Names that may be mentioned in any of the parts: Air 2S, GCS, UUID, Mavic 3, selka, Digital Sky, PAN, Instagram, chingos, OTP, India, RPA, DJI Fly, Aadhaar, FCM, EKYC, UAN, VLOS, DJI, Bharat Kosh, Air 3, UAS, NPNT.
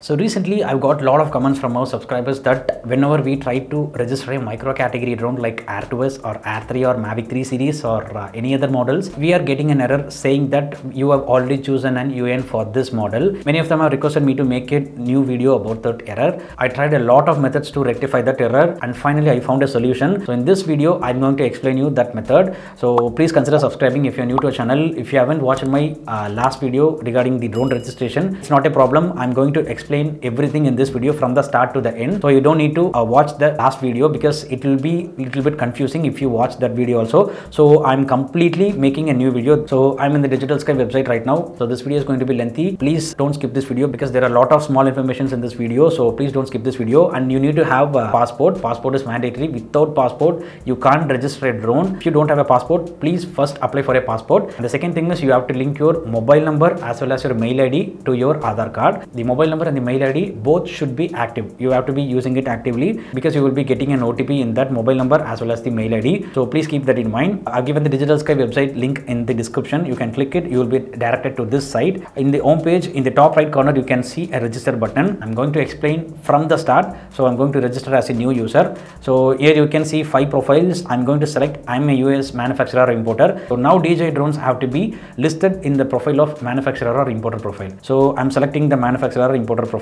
So recently I've got a lot of comments from our subscribers that whenever we try to register a micro category drone like Air 2S or Air 3 or Mavic 3 series or any other models, we are getting an error saying that you have already chosen an UAN for this model. Many of them have requested me to make a new video about that error. I tried a lot of methods to rectify that error and finally I found a solution. So in this video I'm going to explain you that method. So please consider subscribing if you're new to our channel. If you haven't watched my last video regarding the drone registration, it's not a problem. I'm going to explain everything in this video from the start to the end, so you don't need to watch the last video because it will be a little bit confusing if you watch that video also. So I'm completely making a new video. So I'm in the Digital Sky website right now. So this video is going to be lengthy. Please don't skip this video because there are a lot of small informations in this video. So please don't skip this video, and you need to have a passport. Passport is mandatory. Without passport you can't register a drone. If you don't have a passport, please first apply for a passport. And the second thing is you have to link your mobile number as well as your mail ID to your Aadhaar card. The mobile number and the mail ID both should be active. You have to be using it actively because you will be getting an OTP in that mobile number as well as the mail ID. So please keep that in mind. I've given the Digital Sky website link in the description. You can click it. You will be directed to this site. In the home page, in the top right corner, you can see a register button. I'm going to explain from the start. So I'm going to register as a new user. So here you can see 5 profiles. I'm going to select I'm a US manufacturer or importer. So now DJI drones have to be listed in the profile of manufacturer or importer profile. So I'm selecting the manufacturer or importer profile.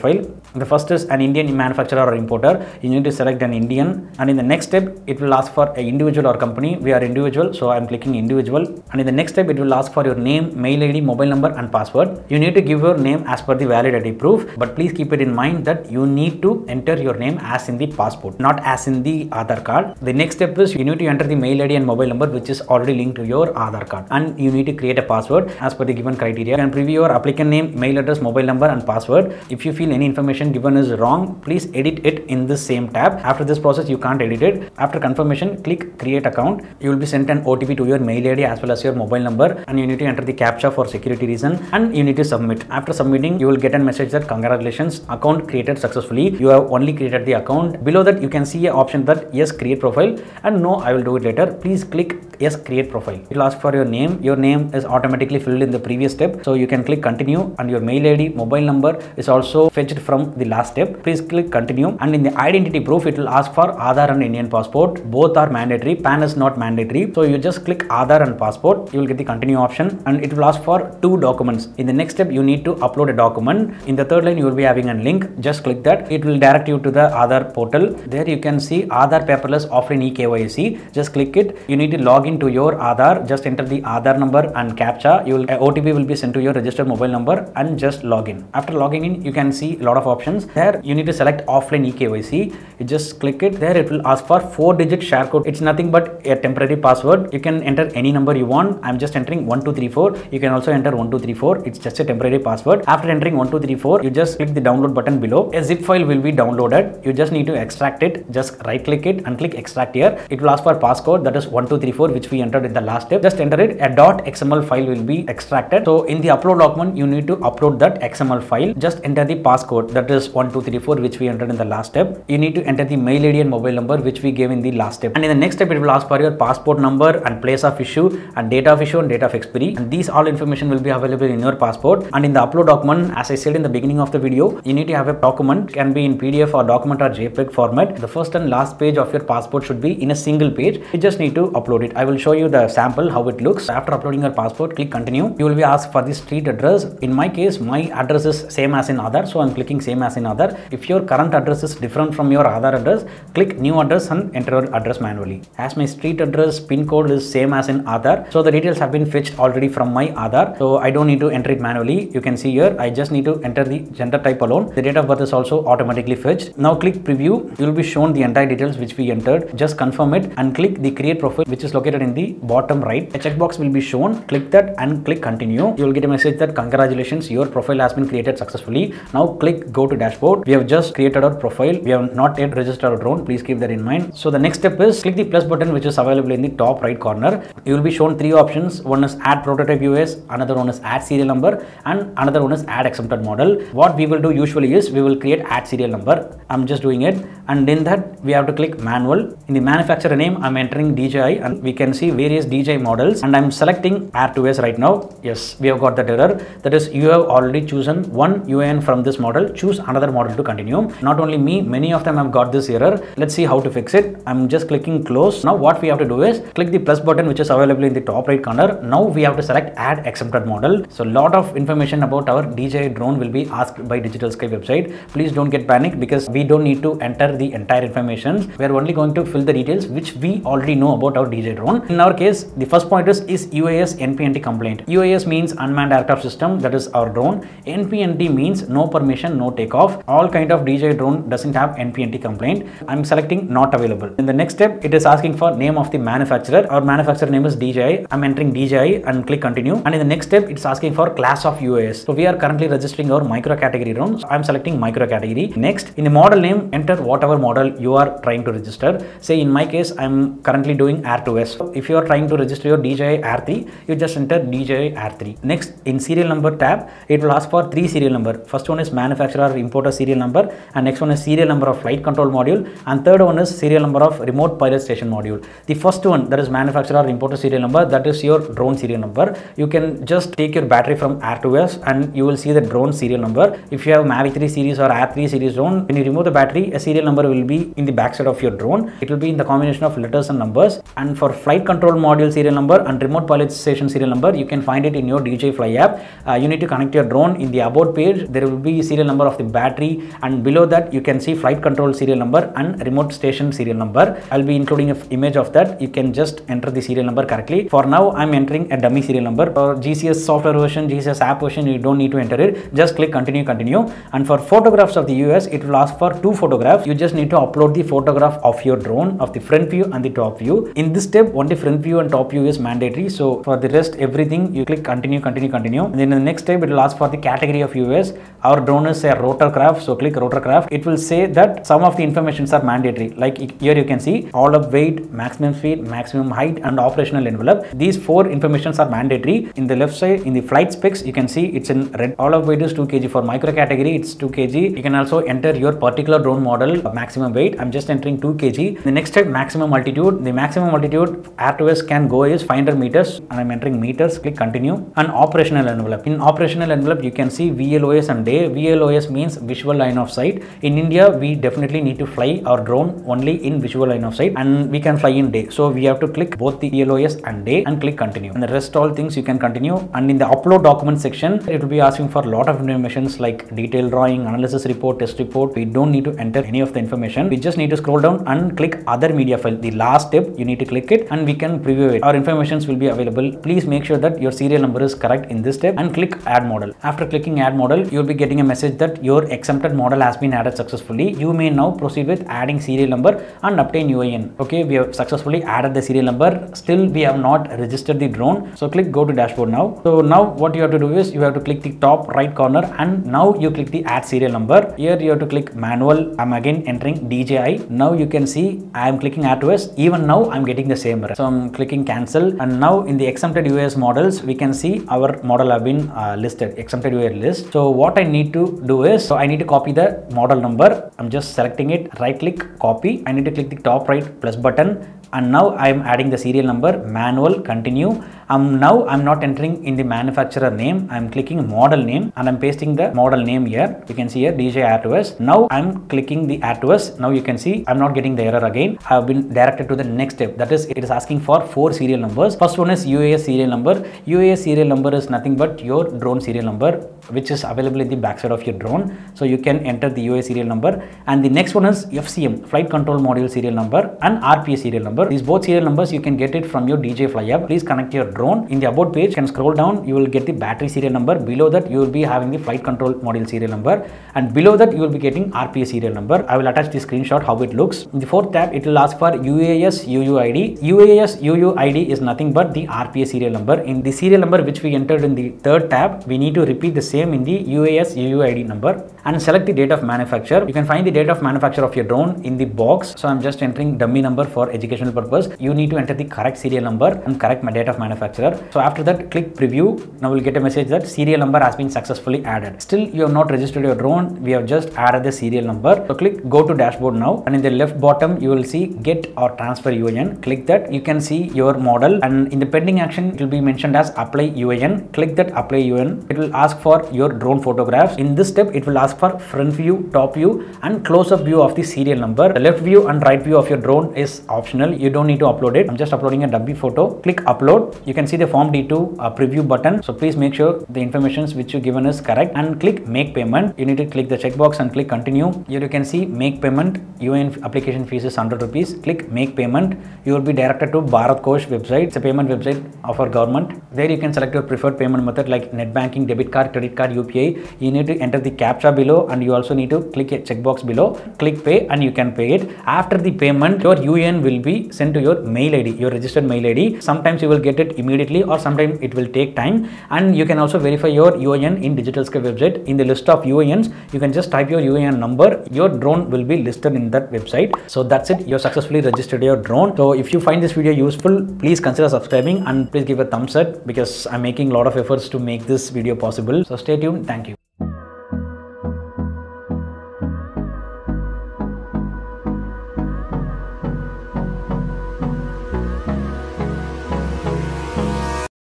The first is an Indian manufacturer or importer. You need to select an Indian, and in the next step it will ask for an individual or company. We are individual, so I'm clicking individual, and in the next step it will ask for your name, mail ID, mobile number and password. You need to give your name as per the valid ID proof, but please keep it in mind that you need to enter your name as in the passport, not as in the Aadhaar card. The next step is you need to enter the mail ID and mobile number which is already linked to your Aadhaar card, and you need to create a password as per the given criteria. You can preview your applicant name, mail address, mobile number and password. If you feel any information given is wrong, please edit it in the same tab. After this process you can't edit it. After confirmation, click create account. You will be sent an OTP to your mail ID as well as your mobile number, and you need to enter the CAPTCHA for security reason, and you need to submit. After submitting you will get a message that congratulations, account created successfully. You have only created the account. Below that you can see an option that yes, create profile, and no, I will do it later. Please click yes, create profile. It will ask for your name. Your name is automatically filled in the previous step, so you can click continue, and your mail ID, mobile number is also fetched from the last step. Please click continue, and in the identity proof it will ask for Aadhaar and Indian passport. Both are mandatory. PAN is not mandatory, so you just click Aadhaar and passport. You will get the continue option, and it will ask for 2 documents. In the next step you need to upload a document. In the third line you will be having a link. Just click that. It will direct you to the Aadhaar portal. There you can see Aadhaar paperless offering EKYC. Just click it. You need to log into your Aadhaar. Just enter the Aadhaar number and CAPTCHA. OTP will be sent to your registered mobile number, and just log in. After logging in you can see a lot of options. There you need to select offline EKYC. You just click it. There it will ask for 4-digit share code. It's nothing but a temporary password. You can enter any number you want. I'm just entering 1234. You can also enter 1234. It's just a temporary password. After entering 1234 you just click the download button below. A zip file will be downloaded. You just need to extract it. Just right click it and click extract here. It will ask for passcode, that is 1234, which we entered in the last step. Just enter it. A .xml file will be extracted. So in the upload document you need to upload that XML file. Just enter the passcode, that is 1234, which we entered in the last step. You need to enter the mail ID and mobile number which we gave in the last step, and in the next step it will ask for your passport number and place of issue and date of issue and date of expiry, and these all information will be available in your passport. And in the upload document, as I said in the beginning of the video, you need to have a document. It can be in PDF or document or JPEG format. The first and last page of your passport should be in a single page. You just need to upload it. I will show you the sample how it looks. After uploading your passport, click continue. You will be asked for the street address. In my case, my address is same as in Aadhaar, so I'm clicking same as in Aadhaar. If your current address is different from your Aadhaar address, click new address and enter your address manually. As my street address, pin code is same as in Aadhaar, so the details have been fetched already from my Aadhaar, so I don't need to enter it manually. You can see here, I just need to enter the gender type alone. The date of birth is also automatically fetched. Now click preview. You will be shown the entire details which we entered. Just confirm it and click the create profile which is located in the bottom right. A checkbox will be shown. Click that and click continue. You will get a message that congratulations, your profile has been created successfully. Now click go to dashboard. We have just created our profile. We have not yet registered our drone. Please keep that in mind. So the next step is click the plus button which is available in the top right corner. You will be shown 3 options. One is add prototype UAS, another one is add serial number, and another one is add exempted model. What we will do usually is we will create add serial number. I'm just doing it, and in that we have to click manual. In the manufacturer name I'm entering DJI, and we can see various DJI models, and I'm selecting Air 2S right now. Yes, we have got that error. That is, you have already chosen one UAN from this model, choose another model to continue. Not only me, many of them have got this error. Let's see how to fix it. I'm just clicking close. Now what we have to do is click the plus button which is available in the top right corner. Now we have to select add exempted model. So a lot of information about our DJI drone will be asked by Digital Sky website. Please don't get panicked because we don't need to enter the entire information. We are only going to fill the details which we already know about our DJI drone. In our case, the first point is UAS NPNT complaint. UAS means unmanned aircraft system, that is our drone. NPNT means no permission, no takeoff. All kind of DJI drone doesn't have NPNT complaint. I'm selecting not available. In the next step, it is asking for name of the manufacturer. Our manufacturer name is DJI. I'm entering DJI and click continue. And in the next step, it's asking for class of UAS. So we are currently registering our micro category drones. I'm selecting micro category. Next, in the model name, enter whatever model you are trying to register. Say in my case, I'm currently doing Air 2S. So if you are trying to register your DJI Air 3, you just enter DJI Air 3. Next, in serial number tab, it will ask for 3 serial number. First one is manufacturer or importer serial number, and next one is serial number of flight control module, and third one is serial number of remote pilot station module. The first one, that is manufacturer or importer serial number, that is your drone serial number. You can just take your battery from Air 2S and you will see the drone serial number. If you have Mavic 3 series or Air 3 series drone, when you remove the battery, a serial number will be in the backside of your drone. It will be in the combination of letters and numbers. And for flight control module serial number and remote pilot station serial number, you can find it in your DJI Fly app. You need to connect your drone. In the about page, there will be serial number of the battery, and below that you can see flight control serial number and remote station serial number. I'll be including an image of that. You can just enter the serial number correctly. For now, I'm entering a dummy serial number. For GCS software version, GCS app version, you don't need to enter it. Just click continue. And for photographs of the US, it will ask for 2 photographs. You just need to upload the photograph of your drone, of the front view and the top view. In this step, only front view and top view is mandatory. So for the rest, everything, you click continue. And then in the next step, it will ask for the category of US. Our drone is a rotorcraft, so click rotorcraft. It will say that some of the informations are mandatory. Like here you can see all up weight, maximum speed, maximum height and operational envelope. These 4 informations are mandatory. In the left side, in the flight specs, you can see it's in red. All up weight is 2 kg. For micro category, it's 2 kg. You can also enter your particular drone model maximum weight. I'm just entering 2 kg. The next step, maximum altitude. The maximum altitude Air 2S can go is 500 meters, and I'm entering meters. Click continue. And operational envelope. In operational envelope, you can see VLOS and day. VLOS means visual line of sight. In India, we definitely need to fly our drone only in visual line of sight, and we can fly in day. So we have to click both the VLOS and day and click continue. And the rest all things you can continue. And in the upload document section, it will be asking for a lot of informations like detailed drawing, analysis report, test report. We don't need to enter any of the information. We just need to scroll down and click other media file. The last step, you need to click it and we can preview it. Our informations will be available. Please make sure that your serial number is correct in this step and click add model. After clicking add model, you'll be getting a message that your exempted model has been added successfully. You may now proceed with adding serial number and obtain UAN. Okay, we have successfully added the serial number. Still, we have not registered the drone. So click go to dashboard now. So now what you have to do is you have to click the top right corner and now you click the add serial number. Here you have to click manual. I'm again entering DJI. Now you can see I'm clicking Air 2S. Even now I'm getting the same error. So I'm clicking cancel, and now in the exempted UAS models, we can see our model have been listed, exempted UAS list. So what I need to do is, I need to copy the model number. I'm just selecting it, right click, copy. I need to click the top right plus button. And now I'm adding the serial number, manual, continue. Now I'm not entering in the manufacturer name. I'm clicking model name and I'm pasting the model name here. You can see here DJI Air 2S. Now I'm clicking the Air 2S. Now you can see I'm not getting the error again. I've been directed to the next step. That is, it is asking for 4 serial numbers. First one is UAS serial number. UAS serial number is nothing but your drone serial number, which is available in the backside of your drone. So you can enter the UAS serial number. And the next one is FCM, flight control module serial number, and RPA serial number. These both serial numbers you can get it from your DJI Fly app. Please connect your drone. In the about page, you can scroll down. You will get the battery serial number. Below that, you will be having the flight control module serial number, and below that you will be getting RPA serial number. I will attach the screenshot how it looks. In the 4th tab, it will ask for UAS UUID. UAS UUID is nothing but the RPA serial number. In the serial number which we entered in the 3rd tab, we need to repeat the same in the UAS UUID number and select the date of manufacture. You can find the date of manufacture of your drone in the box. So I'm just entering dummy number for educational purpose. You need to enter the correct serial number and correct date of manufacture. manufacturer. So after that, click preview. Now we'll get a message that serial number has been successfully added. Still you have not registered your drone. We have just added the serial number. So click go to dashboard now, and in the left bottom you will see get or transfer UAN. Click that. You can see your model, and in the pending action it will be mentioned as apply UAN. Click that apply UAN. It will ask for your drone photographs. In this step it will ask for front view, top view and close up view of the serial number. The left view and right view of your drone is optional. You don't need to upload it. I'm just uploading a dummy photo. Click upload. You can see the form D2 preview button. So please make sure the informations which you given is correct, and click make payment. You need to click the checkbox and click continue. Here you can see make payment. UAN application fees is 100 rupees. Click make payment. You will be directed to Bharat Kosh website. It's a payment website of our government. There you can select your preferred payment method like net banking, debit card, credit card, UPI. You need to enter the captcha below, and you also need to click a checkbox below. Click pay and you can pay it. After the payment, your UAN will be sent to your mail ID, your registered mail ID. Sometimes you will get it immediately, or sometimes it will take time. And you can also verify your UAN in Digital Sky website. In the list of UANs, you can just type your UAN number. Your drone will be listed in that website. So that's it. You successfully registered your drone. So if you find this video useful, please consider subscribing and please give a thumbs up, because I'm making a lot of efforts to make this video possible. So stay tuned. Thank you.